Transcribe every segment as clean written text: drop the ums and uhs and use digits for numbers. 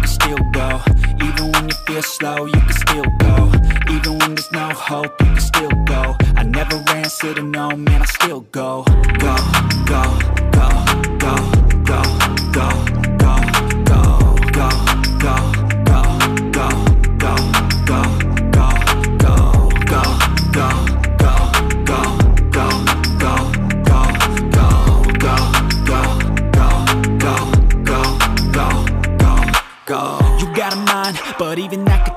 can still go. Even when you feel slow, you can still go. Even when there's no hope, you can still go. I never answer to no, man, I still go. Go, go, go, go, go, go, go, go, go, go, go, go, go, go, go, go, go, go, go, go, go, go, go, go, go, go, go, go, go. But even that could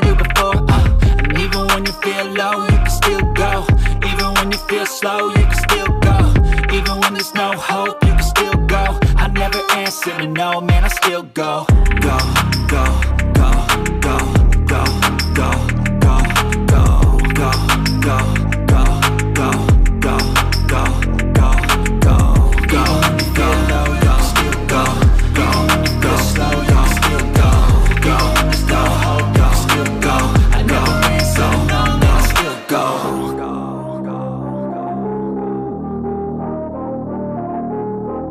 do before. And even when you feel low, you can still go. Even when you feel slow, you can still go. Even when there's no hope, you can still go. I never answer to no, man, I still go. Go, go, go, go, go, go, go, go, go, go, go, go, go, go, go, go, go, go, go, go, still go, go, slow, go, still go, go, no hope, go, still go. I never answer to no, man, I still go.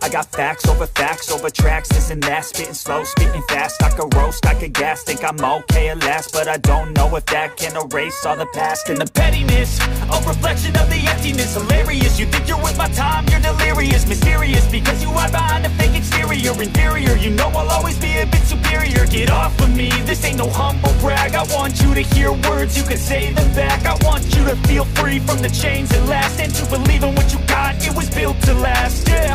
I got facts over tracks, this and that. Spitting slow, spitting fast, I could roast, I could gas. Think I'm okay at last, but I don't know if that can erase all the past. And the pettiness, a reflection of the emptiness. Hilarious, you think you're worth my time, you're delirious. Mysterious, because you hide behind a fake exterior. Inferior, you know I'll always be a bit superior. Get off of me, this ain't no humble brag. I want you to hear words, you can say them back. I want you to feel free from the chains that last, and to believe in what you got, it was built to last, yeah.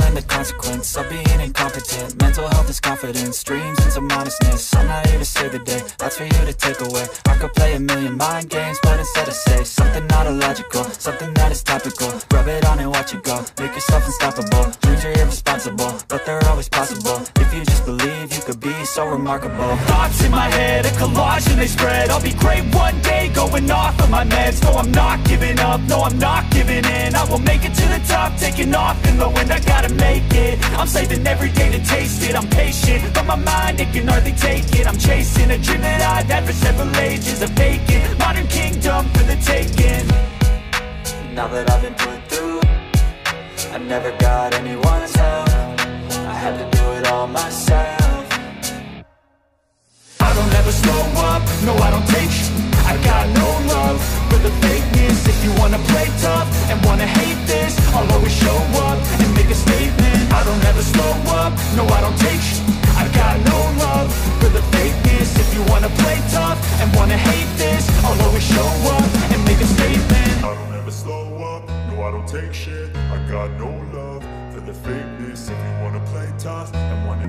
learn the consequence of being incompetent. Mental health is confidence, dreams into modestness. I'm not here to save the day, that's for you to take away. I could play a million mind games, but instead I say something not illogical, something that is topical. Rub it on and watch it go, make yourself unstoppable. Dreams are irresponsible, but they're always possible. If you just believe, you could be so remarkable. Thoughts in my head, a collage and they spread. I'll be great one day, going off of my meds. No, I'm not giving up, no, I'm not giving in. I will make it to the top, taking off in the wind. I gotta make it, I'm saving every day to taste it. I'm patient, but my mind, it can hardly take it. I'm chasing a dream that I've had for several ages. A vacant modern kingdom for the taking. now that I've been put through. I never got anyone's help, I had to do it all myself. I don't ever slow up, no I don't take shit. I got no love for the fakeness. If you wanna play tough and wanna hate this, I'll always show up and make a statement. I don't ever slow up, no I don't take shit. I've got no love for the fakeness. If you wanna play tough and wanna hate this, I'll always show up and make a statement. I don't ever slow up, no I don't take shit. I got no love for the fakeness. If you wanna play tough and wanna...